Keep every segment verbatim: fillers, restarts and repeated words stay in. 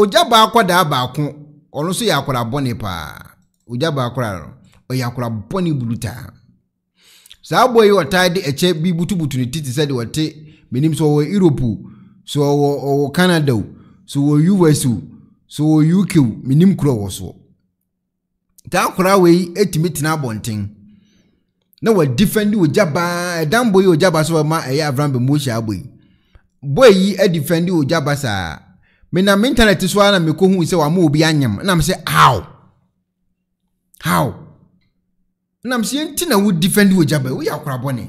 ogyaba akwada baako ono so ya akwara boni pa ogyaba akwara o ya akwara boni buluta sa boy otade eche bi butubutu ni titi said wote menim so wo Europe so wo Canada so wo U S so wo U K menim kro wo so ta akwara we etimiti na bonten na wa defend ogyaba dan boy ogyaba so ma eya avram be mochia boy boy yi e defend ogyaba sa me na internet so ana me ko hu se wa ma obi anyam na me se how how na me se nti na wo defend ogyaba wo yakora bone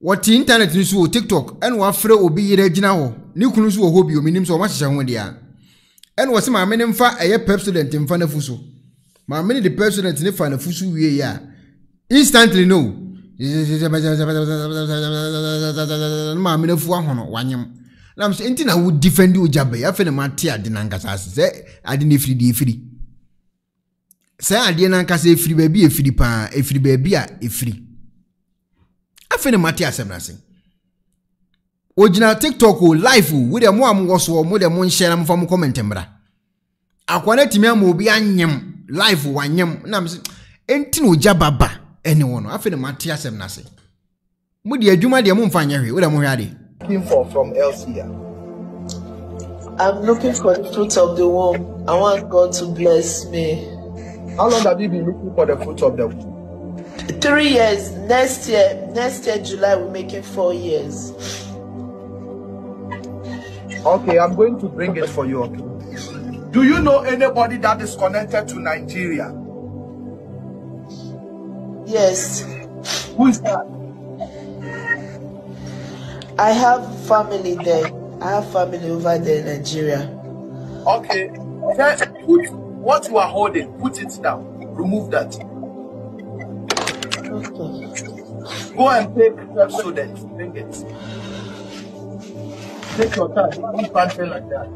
what internet ni so TikTok en wa frɛ obi yire gina ho ni kunu so ho bi o minim so ma hyehyɛ ho dia en wo se ma me ne mfa eye president mfa na fuso ma me ne the president ne fa na fuso wie ya instantly no ma me ne fu ahono wanyam I'm saying I would defend you, Jabba. I feel a matia dinancas. I didn't free free. Say I didn't free baby, a free pa, a free baby, a free. I feel a matia semblance. Original TikTok or life with a more was or more than one share from comment. I connect me will be an yam life one yam. Nams entino Jabba. Anyone, I feel a matia semblance. Moody, you might be a moon finery with a moradi. Looking for from else here. I'm looking for the fruit of the womb. I want God to bless me. How long have you been looking for the fruit of the womb? Three years. Next year, next year July we make it four years. Okay, I'm going to bring it for you. Do you know anybody that is connected to Nigeria? Yes. Who is that? I have family there. I have family over there in Nigeria. Okay. Put what you are holding, put it down. Remove that. Okay. Go and take the student. Bring it. Take your time. Don't pantry like that.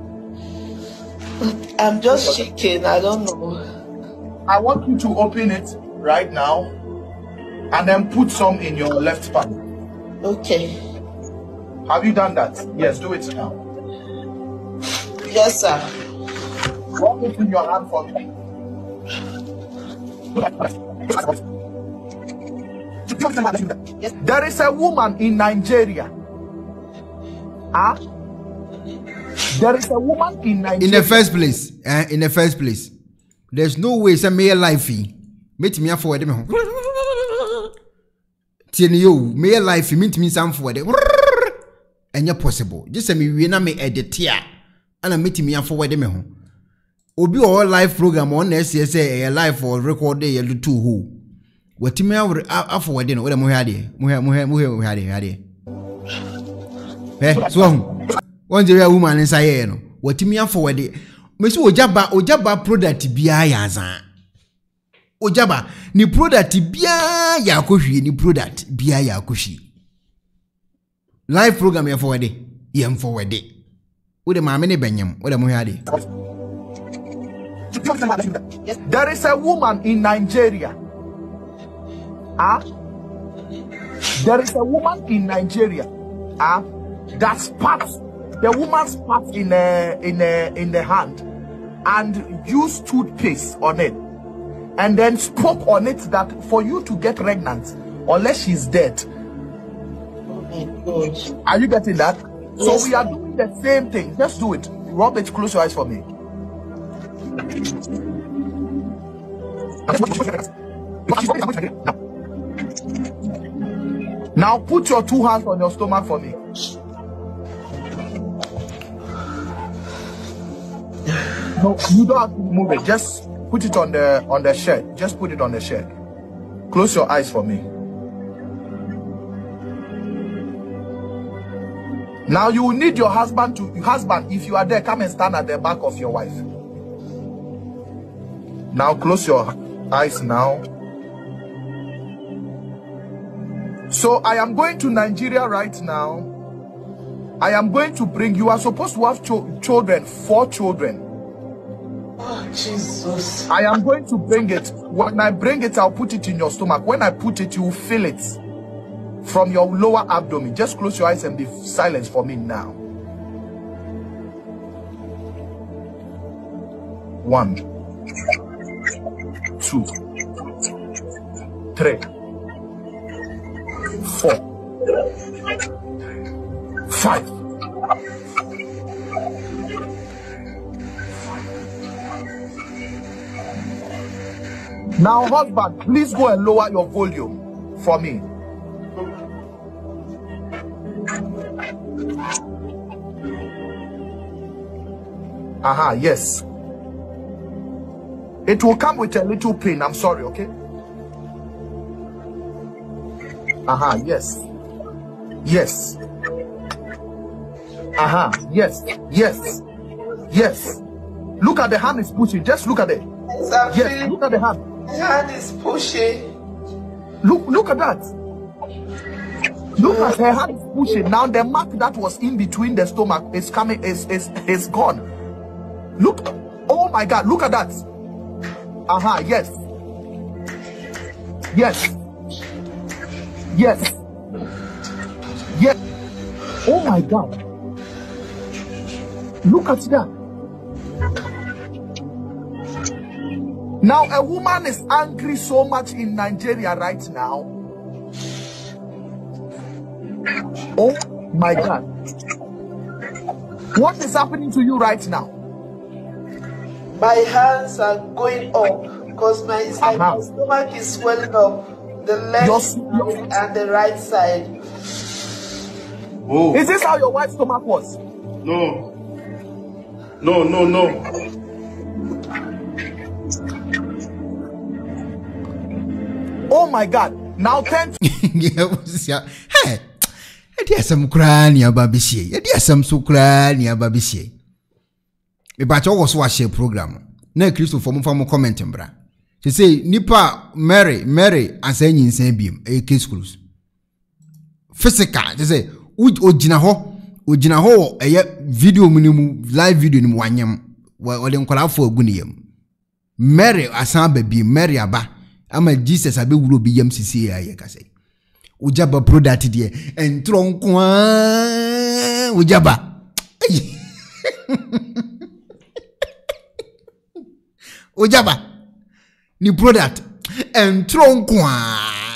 I'm just shaking. I don't know. I want you to open it right now and then put some in your left pack. Okay. Have you done that? Yes, do it now. Yes, sir. Walk it in your hand for me. Yes. There is a woman in Nigeria. Huh? There is a woman in Nigeria. In the first place, uh, in the first place, there's no way it's a mere lifey. Meet me up for them. T N U, mere lifey, meet me some for them. Enya possible. Just say me we na me edit here. Ana meti me forward me ho. Obi o live program on na say say live for record dey do two ho. Wati me forward no we mo hia dey. Mo hia mo hia mo hia dey hia dey. Eh, so ho. One dey woman inside here no. Wati me forward dey. Me say ogyaba ogyaba product bia ya zan. Ogyaba ni product bia ya kohwie ni product bia ya kohwie. Live program here forward day. Here forward day. With the mammy benyam, with the muhadi. There is a woman in Nigeria. Ah, huh? There is a woman in Nigeria. Ah, huh? That spat. The woman spat in a in a in the hand, and used toothpaste on it, and then spoke on it that for you to get pregnant, unless she's dead. Are you getting that? Yes. So we are doing the same thing. Just do it. Robert, close your eyes for me. Now put your two hands on your stomach for me. No, you don't have to move it. Just put it on the on the shirt. Just put it on the shirt. Close your eyes for me. Now you will need your husband to husband if you are there, come and stand at the back of your wife. Now close your eyes now. So I am going to Nigeria right now. I am going to bring you are supposed to have cho children, four children. Oh, Jesus. I am going to bring it. When I bring it, I'll put it in your stomach. When I put it, you will feel it. From your lower abdomen. Just close your eyes and be silent for me now. one, two, three, four, five, Now, husband, please go and lower your volume for me. Aha, uh-huh, yes. It will come with a little pain, I'm sorry, okay? Aha, uh-huh, yes. Yes. Aha, uh-huh, yes, yes, yes. Look at the hand is pushing, just look at it. Exactly. Yes, look at the hand. The hand is pushing. Look, look at that. Look at her hand is pushing. Now the mark that was in between the stomach is coming, is is is gone. Look, oh my God, look at that. Aha, uh-huh, yes. Yes. Yes. Yes. Oh my God. Look at that. Now, a woman is angry so much in Nigeria right now. Oh my God. What is happening to you right now? My hands are going up because my, side, uh-huh. my stomach is swelling up. The left your, and the right side. Oh. Is this how your wife's stomach was? No. No, no, no. Oh my God! Now ten. Yeah, what's ya? Hey, there is some crying ya babishe. There is some so crying ya babishe. Me ba chawo so watch program. Na Christo for mo for mo comment mbra. She say nipa Mary Mary asanyin san biem e case close. Physical. She say ojina ho ojina ho eye video minimu live video ni wanyam. Wo le nkola afọ aguniyam. Mary asan ba biem Mary aba. Ama Jesus abe wuro bi yam sisi ya ye kasai. Ogyaba product die entro nkwa ogyaba. Ogyaba ni product entro nkwa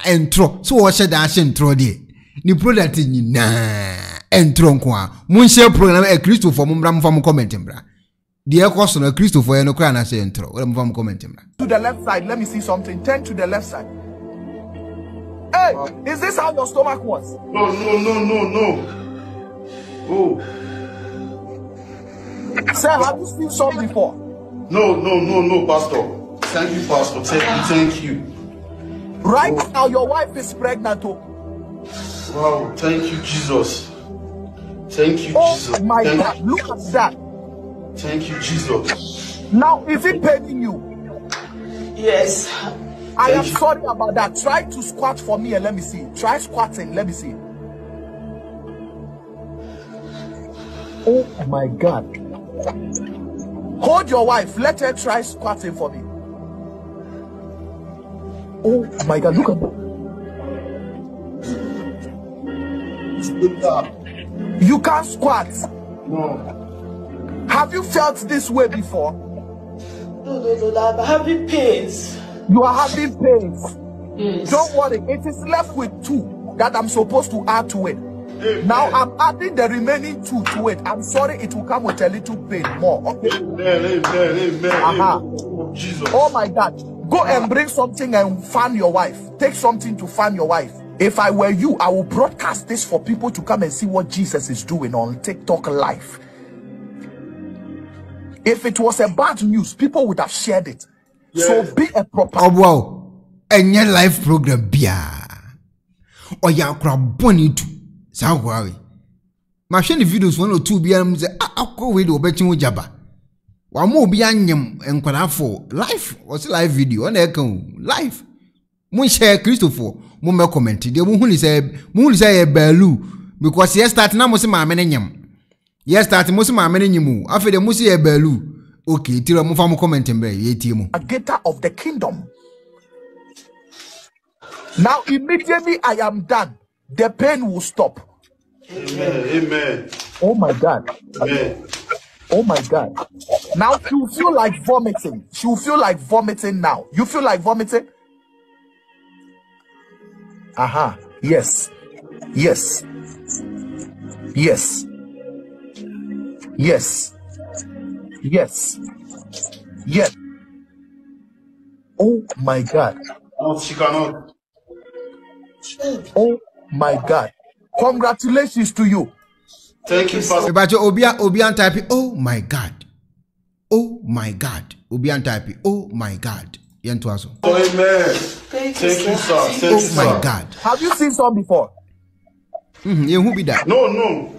entro so wo sheda ashe entro die. Ni product nyina entro nkwa. Mun share program e Christo for mumra mfa mu comment mbra. The equation of Christopher and Ukraine say intro. Let me form comment him. To the left side, let me see something. Turn to the left side. Hey, wow. Is this how your stomach was? No, no, no, no, no. Oh. Sir, have you seen some before? No, no, no, no, Pastor. Thank you, Pastor. Thank you, thank you. Right oh. now, your wife is pregnant. Oh. Wow, thank you, Jesus. Thank you, oh, Jesus. My thank God, you. Look at that. Thank you, Jesus. Now, is it paining you? Yes. I Thank am you. sorry about that. Try to squat for me and let me see. Try squatting. Let me see. Oh, my God. Hold your wife. Let her try squatting for me. Oh, my God. Look at that. You can't squat. No. Have you felt this way before? No, no, no, I'm having pains. You are having pains. Yes. Don't worry, it is left with two that I'm supposed to add to it. Amen. Now I'm adding the remaining two to it. I'm sorry, it will come with a little pain more. Okay. Amen, amen, amen. Uh-huh. Jesus. Oh my God. Go and bring something and fan your wife. Take something to fan your wife. If I were you, I would broadcast this for people to come and see what Jesus is doing on TikTok Live. If it was a bad news, people would have shared it. Yes. So be a proper. Oh wow! And your life program, biya. Or you are boni too. Sao kwawe. My share the videos one or two biya. I'm say ah, I go with obetin ogyaba. Wamu biya nyem enkwara for life. What's live video? On ekon live. Mun share Christopher. Mun me comment. Dey mun huli say mun huli say belu because yes start na mun say ma mene nyem. Yes, that most my many you after the Musi Belu. Okay, till I'm from commenting by A T M. A gator of the kingdom. Now, immediately I am done, the pain will stop. Amen. Amen. Oh my God. Amen. Oh my God. Now she'll feel like vomiting. She'll feel like vomiting now. You feel like vomiting? Aha. Uh-huh. Yes. Yes. Yes. Yes. Yes. Yes. Oh my God. Oh, she cannot. Oh my God. Congratulations to you. Thank you, Pastor. Obia Obian type. Oh my God. Oh my God. Obian type. Oh my God. Yentuazo. Oh, amen. Thank you, sir. Oh my God. Have you seen some before? Mm-hmm. Yeah, who be that? No, no.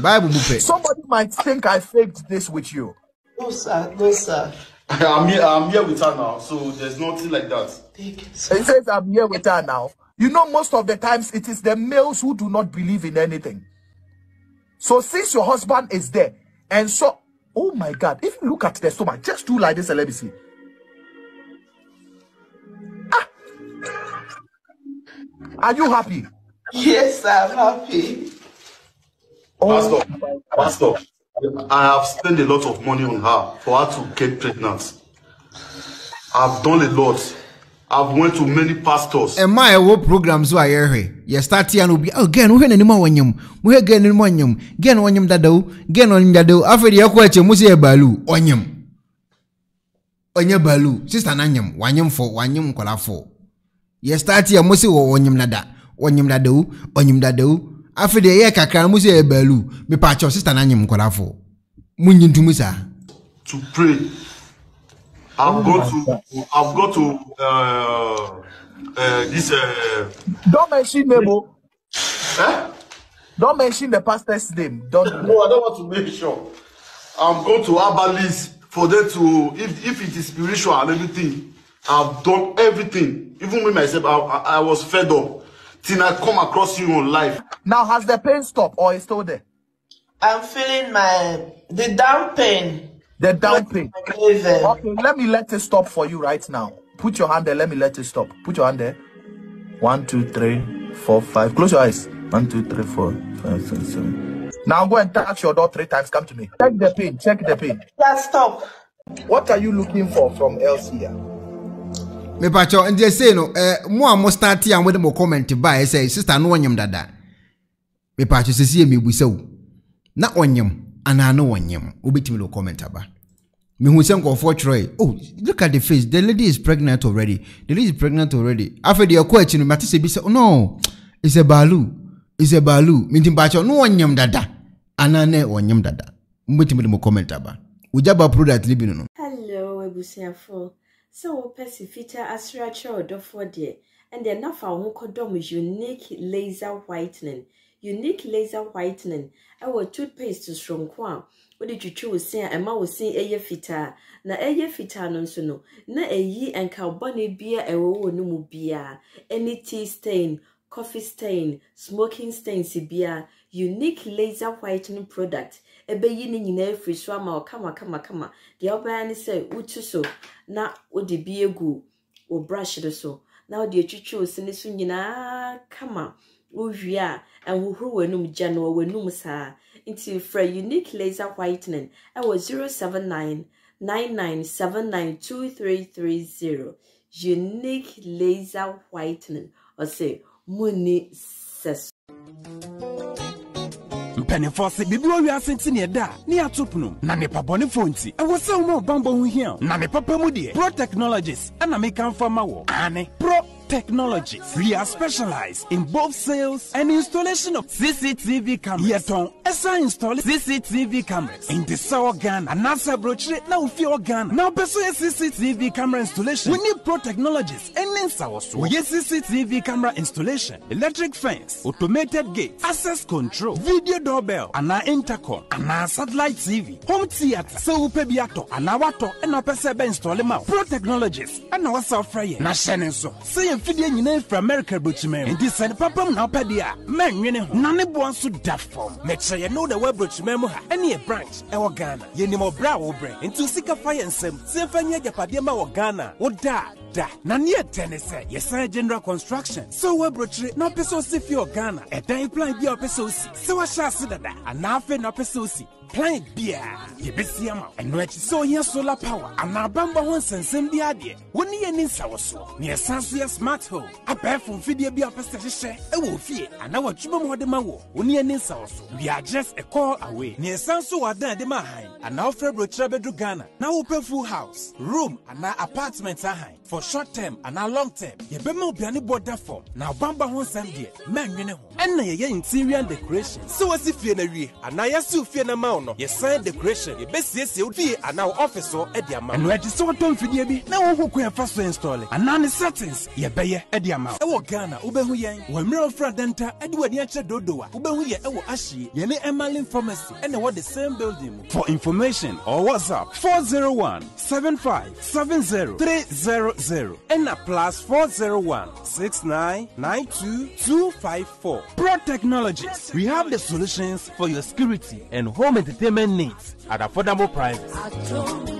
Bible book. Somebody might think I faked this with you. No, sir. No, sir. I'm here. I'm here with her now. So there's nothing like that. Thank you, sir. It says I'm here with her now. You know, most of the times it is the males who do not believe in anything. So since your husband is there, and so, oh my God, if you look at the stomach, just do like this, let me see. Ah. Are you happy? Yes, I'm happy. Oh, Pastor, Pastor, I have spent a lot of money on her for her to get pregnant. I've done a lot. I've went to many pastors. And my whole programs were here. You start here and be again. We any more onyum. We again any more onyum. Again onyum dado. Again onyum dado. After the equate, we see balu onyum. Onyum balu. Sister nanyum. Wanyum for wanyum kola for. You start here. We see onyum nada. Onyum dado. Onyum dado. After the year kakran, we see balu. Me patcho sister nanyum kola for. Munyin tumusa. To pray. I've got to, I've got to, uh, uh, this, uh, don't mention name, oh. Huh? Don't mention the pastor's name. Don't. No, I don't want to make sure. I'm going to herbalists for them to, if, if it is spiritual and everything, I've done everything. Even with myself, I, I, I was fed up till I come across you on life. Now, has the pain stopped or is still there? I'm feeling my, the down pain. The down pain. Okay, let me let it stop for you right now. Put your hand there. Let me let it stop. Put your hand there. One, two, three, four, five. Close your eyes. One, two, three, four, five, six, seven. Now go and touch your door three times. Come to me. Check the pain. Check the pain. Yeah, stop. What are you looking for from else here? Me pacho, and they say no. Eh, mo amo start here and we dem comment by say sister no onyem dada. Me pacho se si me buise o. Na onyem. And I know one yam. Ubitimi lo comment aba. Me who send for Troy. Oh, look at the face. The lady is pregnant already. The lady is pregnant already. After the question, Matisse be said, oh no, it's a balu. It's a balu. Minting bacho no one yam dada. Anane one yam dada. Ubitimi lo comment aba. Ogyaba product libi no. Hello, Ebusiafo. So Pesifita Asracha or Dofo dear. And they're not for Unkodom is unique laser whitening. Unique laser whitening. Our toothpaste is strong kwa. What did you choose? Say, Emma was saying, Eye fita. Na eye fita non sono. Na eye and carboni beer, a woe no mu beer. Any tea stain, coffee stain, smoking stain, si beer. Unique laser whitening product. Ebe yini in every swam or kama kama kama. The other man say, Utuso. Na o de beer goo. O brush it so. Now the choose in the sunina kama. Uvia and wuhu wenum janwa wenum sa into for unique laser whitening. I was zero seven nine nine nine seven nine two three three zero. Unique laser whitening. Or say muni ses. Penifos biblo we are sentine da ni atopnum na ne pabone fonti e wo se mo bambo hu hia na ne papa mu de Pro Technologies ana me kan fa mawo ane Pro Technologies. We are specialized in both sales and installation of C C T V cameras. Yeton esa install C C T V cameras in the Sour Ghana and NASA brochure now fear Ghana. Now pursue C C T V camera installation. We need Pro Technologies and in Sour. We need C C T V camera installation, electric fence, automated gate, access control, video doorbell, and our intercom, and our satellite T V, home theater, so upebiato, and our water, and our P C B install them out. Pro Technologies and our software. Na Shannon so. Fidian name from America, but you may decide Papa now, Padia, man, you know, none of one should that form. Make sure you know the web, but you remember any branch, our Ghana, you know, brow brain, and to seek a fire and some, Symphony, Padima, or Ghana, or da, da, Nania Tennessee, yes, general construction. So web, but you know, Pesosi for Ghana, a day plan, your Pesosi, so I shall see that, and nothing, not Pesosi. Planet Bia, the Bessiama, and Rich Soya Solar Power, and our Bamba Wons and Sendi Adia. When you need Sawaso, near Sansuya Smart Home, a pair from Fidia Bia Pestashe, a Wolfie, and our Chubamo de Mawo, when you need Sawaso, we are just a call away. Near Sansu Adan de Mahain, and our February Trebedru Ghana, now open full house, room, and our apartments are high for short term and our long term. Ye Bemo Biani border form, now Bamba Wons and Dia, men, you know, and your interior decoration. So as if you're and I assume you're mount. Yes, sign decoration. The best yes would be an our officer at the amount. And where the sort of video now who can first install it. And none settings, ye bay at the amount. Our Ghana, Ubehuyan, when Mirror Fradenta, Edward Yacha Dodoa, Ubehuya, our Ashi, Yene Emily Pharmacy, and what the same building. For information or WhatsApp four zero one seven five seven zero three zero zero and a plus four zero one six nine nine two two five four. Pro Technologies, we have the solutions for your security and home entertainment needs at affordable prices.